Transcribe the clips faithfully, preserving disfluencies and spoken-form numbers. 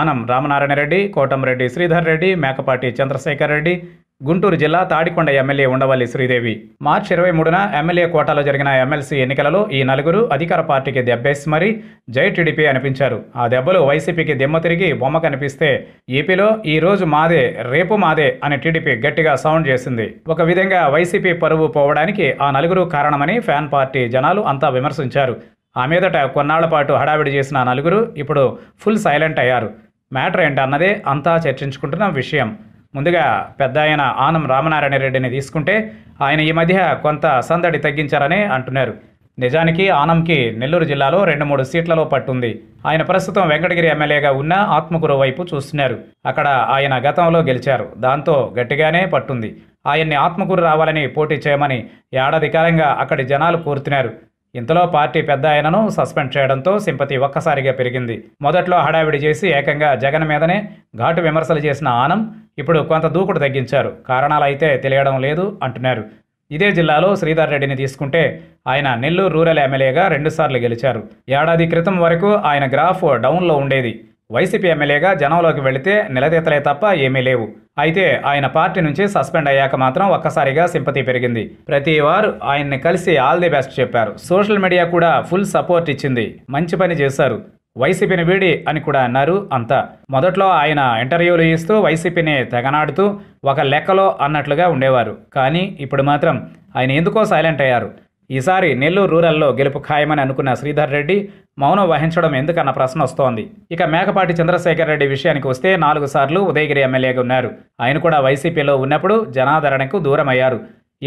ఆనం రామనారాయణ రెడ్డి, కోటంరెడ్డి శ్రీధర్ రెడ్డి, మేకపాటి చంద్రశేఖర్ రెడ్డి, గుంటూరు జిల్లా Tadikonda MLA Undavalli Sridevi. March ఇరవై మూడున ఎమ్మెల్యే కోటాలో జరిగిన ఎమ్మెల్సీ ఎన్నికలలో ఈ నలుగురు అధికార పార్టీకి దెబ్బేసి మరీ జై టీడీపీ అనిపించారు. ఆ దెబ్బలు వైసీపీకి దిమ్మ తిరిగి బొమ్మ కనిపిస్తే ఏపీలో ఈ రోజు మాదే రేపు మాదే అని టీడీపీ గట్టిగా సౌండ్ చేసింది. ఒక విధంగా వైసీపీ పరువు పోవడానికి ఆ నలుగురు కారణమని ఫ్యాన్ పార్టీ జనాలు అంతా విమర్శించారు. ఆ మీదట కొన్నాళ్ల పాటు హడావిడి చేసిన ఆ నలుగురు ఇప్పుడు ఫుల్ సైలెంట్ అయ్యారు. మ్యాటర్ ఏంటన్నదే అంతా చర్చించుకుంటున్న విషయం. ముందుగా పెద్ద ఆయన ఆనం రామనారాయణ రెడ్డిని తీసుకుంటే ఆయన ఈ మధ్య కొంత సందడి తగ్గించారని అంటున్నారు. నిజానికి ఆనంకి నెల్లూరు జిల్లాలో రెండు మూడు సీట్లలో పట్టుంది. ఆయన ప్రస్తుతం వెంకటగిరి ఎమ్మెల్యేగా ఉన్న ఆత్మకూరు వైపు చూస్తున్నారు. అక్కడ ఆయన గతంలో గెలిచారు, దాంతో గట్టిగానే పట్టుంది. ఆయన్ని ఆత్మకూరు రావాలని పోటీ చేయమని ఏడాది కాలంగా అక్కడి జనాలు కోరుతున్నారు. ఇంతలో పార్టీ పెద్ద ఆయనను సస్పెండ్ చేయడంతో సింపతి ఒక్కసారిగా పెరిగింది. మొదట్లో హడావిడి చేసి ఏకంగా జగన్ మీదనే ఘాటు విమర్శలు చేసిన ఆనం ఇప్పుడు కొంత దూకుడు తగ్గించారు. కారణాలైతే తెలియడం లేదు అంటున్నారు. ఇదే జిల్లాలో శ్రీధర్ రెడ్డిని తీసుకుంటే ఆయన నెల్లూరు రూరల్ ఎమ్మెల్యేగా రెండుసార్లు గెలిచారు. ఏడాది క్రితం వరకు ఆయన గ్రాఫ్ డౌన్లో ఉండేది. వైసీపీ ఎమ్మెల్యేగా జనంలోకి వెళితే నిలదీతలే తప్ప ఏమీ లేవు. అయితే ఆయన పార్టీ నుంచి సస్పెండ్ అయ్యాక మాత్రం ఒక్కసారిగా సింపతి పెరిగింది. ప్రతి వారు ఆయన్ని కలిసి ఆల్ ది బెస్ట్ చెప్పారు. సోషల్ మీడియా కూడా ఫుల్ సపోర్ట్ ఇచ్చింది. మంచి పని చేశారు, వైసీపీని వీడి అని కూడా అన్నారు అంతా. మొదట్లో ఆయన ఇంటర్వ్యూలు ఇస్తూ వైసీపీని తెగనాడుతూ ఒక లెక్కలో అన్నట్లుగా ఉండేవారు. కానీ ఇప్పుడు మాత్రం ఆయన ఎందుకో సైలెంట్ అయ్యారు. ఈసారి నెల్లూరు రూరల్లో గెలుపు ఖాయమని అనుకున్న శ్రీధర్ రెడ్డి మౌనం వహించడం ఎందుకన్న ప్రశ్న వస్తోంది. ఇక మేకపాటి చంద్రశేఖర్ రెడ్డి విషయానికి వస్తే నాలుగు సార్లు ఉదయగిరి ఎమ్మెల్యేగా ఉన్నారు. ఆయన కూడా వైసీపీలో ఉన్నప్పుడు జనాదరణకు దూరం అయ్యారు.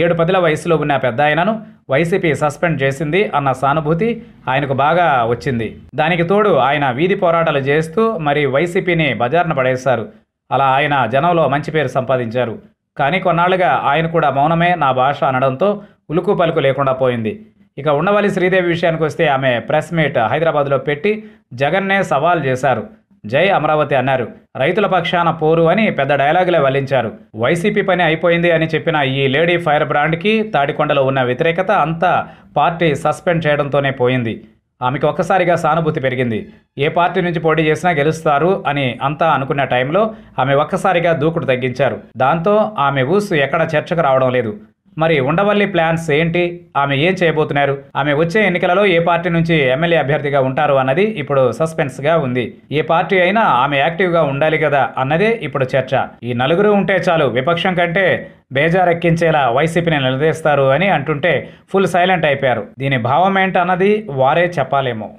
ఏడు పదుల వయసులో ఉన్న పెద్ద ఆయనను వైసీపీ సస్పెండ్ చేసింది అన్న సానుభూతి ఆయనకు బాగా వచ్చింది. దానికి తోడు ఆయన వీధి పోరాటాలు చేస్తూ మరి వైసీపీని బజార్న పడేశారు. అలా ఆయన జనంలో మంచి పేరు సంపాదించారు. కానీ కొన్నాళ్లుగా ఆయన కూడా మౌనమే నా భాష అనడంతో ఉలుకు పలుకు లేకుండా పోయింది. ఇక ఉండవల్లి శ్రీదేవి విషయానికి వస్తే ఆమె ప్రెస్ మీట్ హైదరాబాద్లో పెట్టి జగన్నే సవాల్ చేశారు. జై అమరావతి అన్నారు. రైతుల పక్షాన పోరు అని పెద్ద డైలాగులే వల్లించారు. వైసీపీ పని అయిపోయింది అని చెప్పిన ఈ లేడీ ఫైర్ బ్రాండ్కి తాడికొండలో ఉన్న వ్యతిరేకత అంతా పార్టీ సస్పెండ్ చేయడంతోనే పోయింది. ఆమెకు ఒక్కసారిగా సానుభూతి పెరిగింది. ఏ పార్టీ నుంచి పోటీ చేసినా గెలుస్తారు అని అంతా అనుకున్న టైంలో ఆమె ఒక్కసారిగా దూకుడు తగ్గించారు. దాంతో ఆమె ఊసు ఎక్కడ చర్చకు రావడం లేదు. మరి ఉండవల్లి ప్లాన్స్ ఏంటి? ఆమె ఏం చేయబోతున్నారు? ఆమె వచ్చే ఎన్నికలలో ఏ పార్టీ నుంచి ఎమ్మెల్యే అభ్యర్థిగా ఉంటారు అన్నది ఇప్పుడు సస్పెన్స్గా ఉంది. ఏ పార్టీ అయినా ఆమె యాక్టివ్గా ఉండాలి కదా అన్నదే ఇప్పుడు చర్చ. ఈ నలుగురు ఉంటే చాలు విపక్షం కంటే బేజారెక్కించేలా వైసీపీని నిలదీస్తారు అని అంటుంటే ఫుల్ సైలెంట్ అయిపోయారు. దీని భావం ఏంటన్నది వారే చెప్పాలేమో.